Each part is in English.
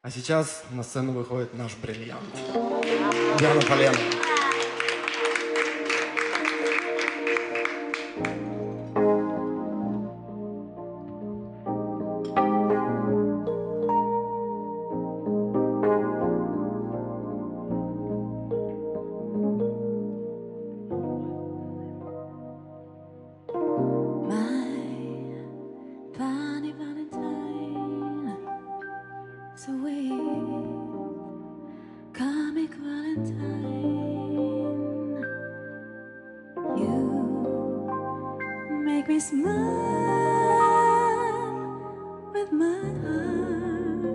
А сейчас на сцену выходит наш бриллиант. Диана Поленова. Me smile with my heart.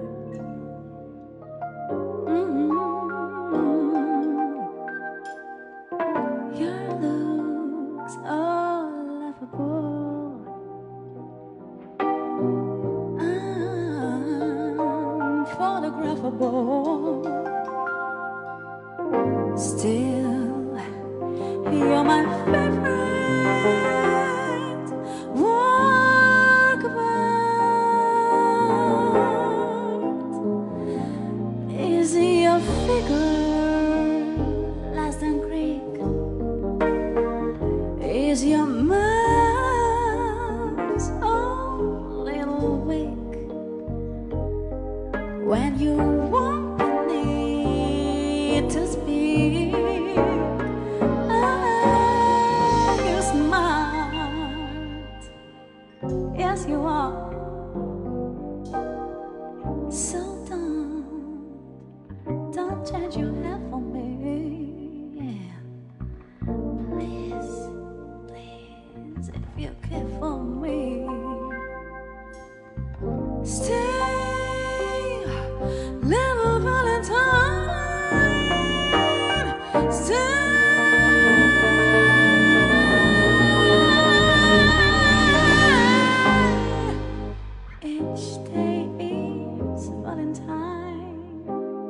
Your looks all lovable. Unphotographable. Still, you're my favorite. Is your mouth a little weak when you want the need to speak? Are you smart? Yes, you are. So don't change your hair for me, yeah. Please. If you care for me,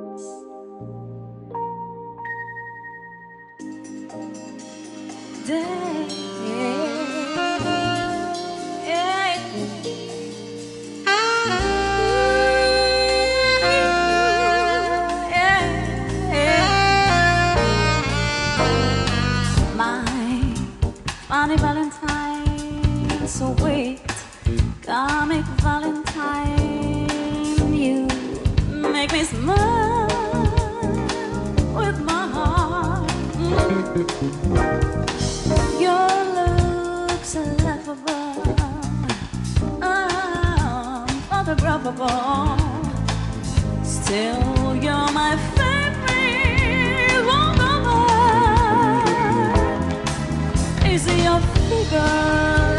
stay, little Valentine. Stay. Each day is Valentine's. Day. Funny Valentine, so wait, comic Valentine, you make me smile with my heart. Your looks are laughable, photographable, still you're my favorite. Is your figure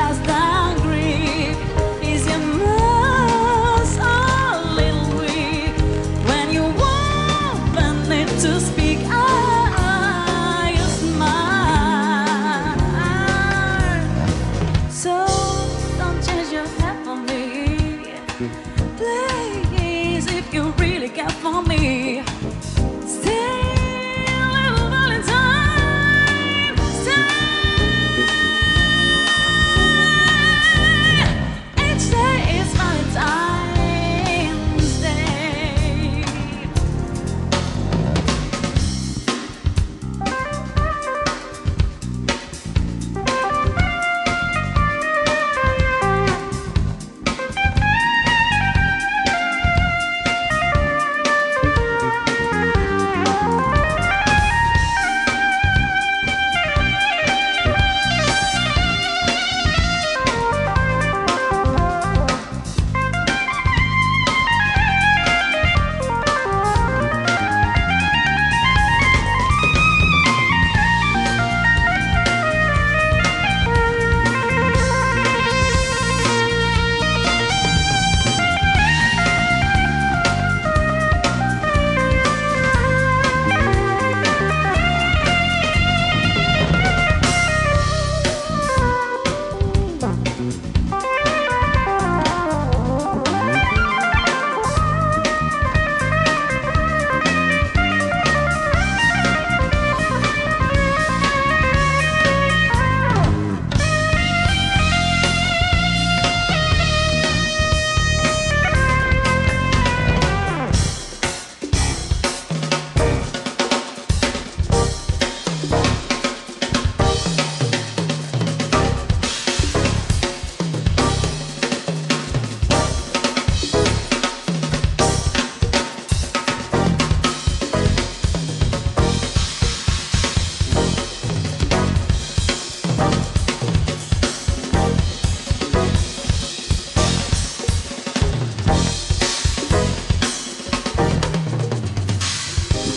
less than Greek? Is your mouth a little weak? When you open it to speak, are you smart? So don't change your head for me. Please, if you really care for me.